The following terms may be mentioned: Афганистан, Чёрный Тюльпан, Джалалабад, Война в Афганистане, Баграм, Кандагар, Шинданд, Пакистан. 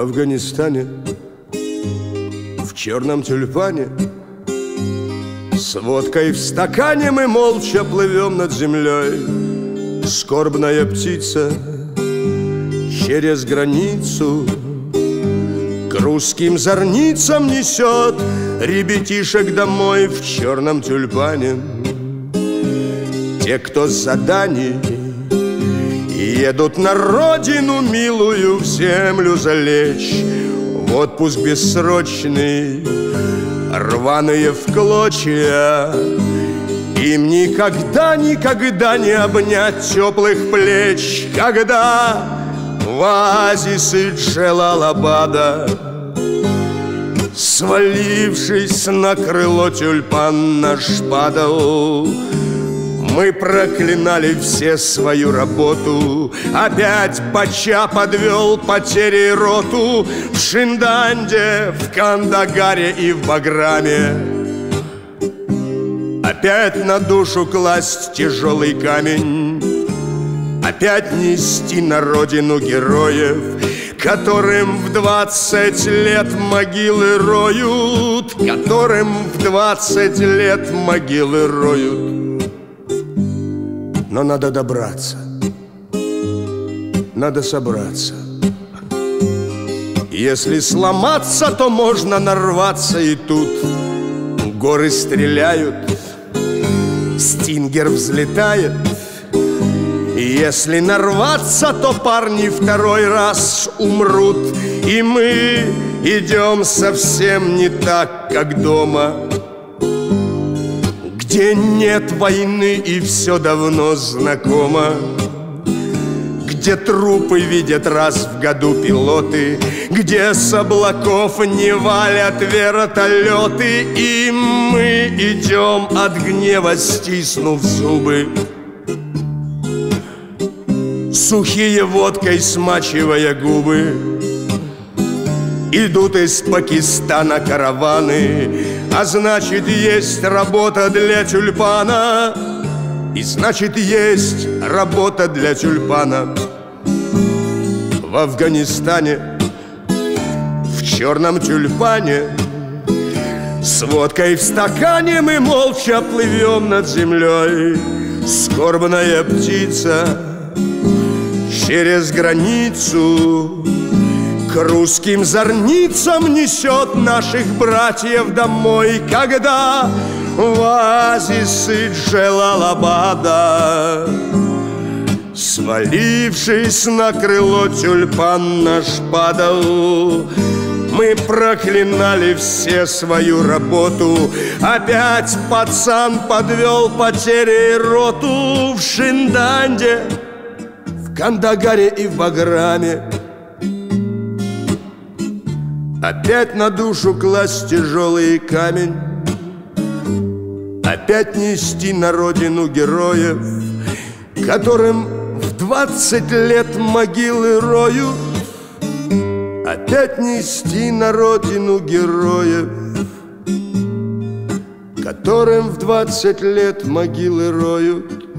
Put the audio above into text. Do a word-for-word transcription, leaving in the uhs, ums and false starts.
Афганистане, в черном тюльпане, с водкой в стакане мы молча плывем над землей. Скорбная птица через границу к русским зорницам несет ребятишек домой в черном тюльпане. Те, кто с заданий едут на родину милую в землю залечь, в отпуск бессрочный, рваные в клочья, им никогда, никогда не обнять теплых плеч, когда в оазисы Джалалабада, свалившись на крыло тюльпан наш падал. Мы проклинали все свою работу, опять Пача подвел потери роту в Шинданде, в Кандагаре и в Баграме. Опять на душу класть тяжелый камень, опять нести на родину героев, которым в двадцать лет могилы роют, которым в двадцать лет могилы роют. Но надо добраться, надо собраться. Если сломаться, то можно нарваться и тут. Горы стреляют, стингер взлетает. Если нарваться, то парни второй раз умрут. И мы идем совсем не так, как дома, где нет войны и все давно знакомо, где трупы видят раз в году пилоты, где с облаков не валят вертолеты. И мы идем от гнева, стиснув зубы, сухие водкой смачивая губы. Идут из Пакистана караваны, а значит, есть работа для тюльпана. И значит, есть работа для тюльпана. В Афганистане, в черном тюльпане, с водкой в стакане мы молча плывем над землей. Скорбная птица через границу к русским зорницам несет наших братьев домой, когда в оазисы Джалалабада, свалившись на крыло тюльпан наш падал. Мы проклинали все свою работу, опять пацан подвел потери роту в Шинданде, в Кандагаре и в Баграме. Опять на душу класть тяжелый камень, опять нести на родину героев, которым в двадцать лет могилы роют. Опять нести на родину героев, которым в двадцать лет могилы роют.